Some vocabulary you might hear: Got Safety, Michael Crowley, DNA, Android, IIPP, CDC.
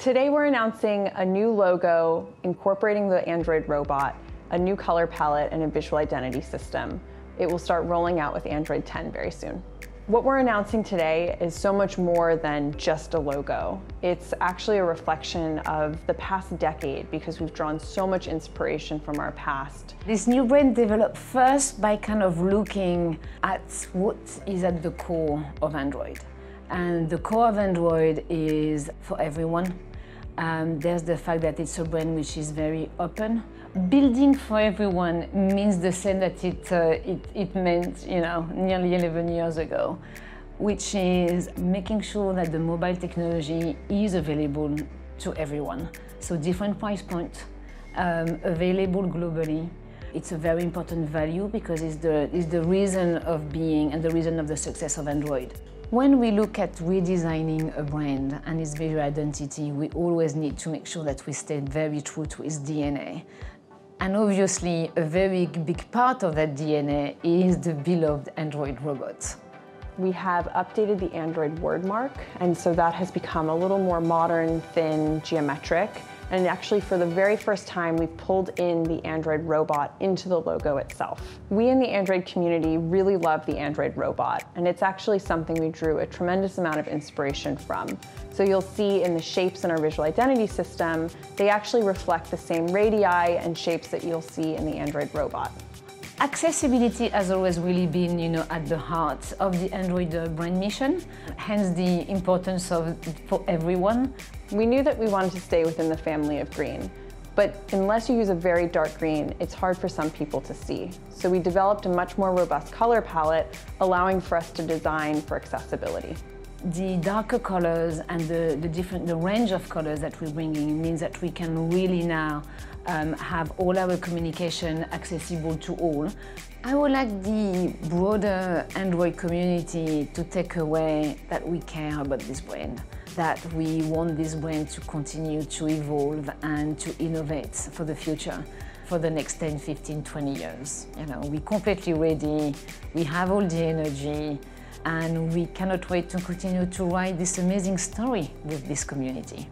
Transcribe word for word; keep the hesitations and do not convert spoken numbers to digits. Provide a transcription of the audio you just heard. Today we're announcing a new logo incorporating the Android robot, a new color palette, and a visual identity system. It will start rolling out with Android ten very soon. What we're announcing today is so much more than just a logo. It's actually a reflection of the past decade because we've drawn so much inspiration from our past. This new brand developed first by kind of looking at what is at the core of Android. And the core of Android is for everyone. Um, there's the fact that it's a brand which is very open. Building for everyone means the same that it, uh, it, it meant, you know, nearly eleven years ago, which is making sure that the mobile technology is available to everyone. So different price points, um, available globally. It's a very important value because it's the, it's the reason of being and the reason of the success of Android. When we look at redesigning a brand and its visual identity, we always need to make sure that we stay very true to its D N A. And obviously, a very big part of that D N A is the beloved Android robot. We have updated the Android wordmark, and so that has become a little more modern, thin, geometric. And actually, for the very first time, we've pulled in the Android robot into the logo itself. We in the Android community really love the Android robot, and it's actually something we drew a tremendous amount of inspiration from. So you'll see in the shapes in our visual identity system, they actually reflect the same radii and shapes that you'll see in the Android robot. Accessibility has always really been, you know, at the heart of the Android brand mission, hence the importance of for everyone. We knew that we wanted to stay within the family of green, but unless you use a very dark green, it's hard for some people to see. So we developed a much more robust color palette, allowing for us to design for accessibility. The darker colors and the, the different the range of colors that we're bringing means that we can really now um, have all our communication accessible to all. I would like the broader Android community to take away that we care about this brand, that we want this brand to continue to evolve and to innovate for the future, for the next ten, fifteen, twenty years. You know, we're completely ready, we have all the energy, and we cannot wait to continue to write this amazing story with this community.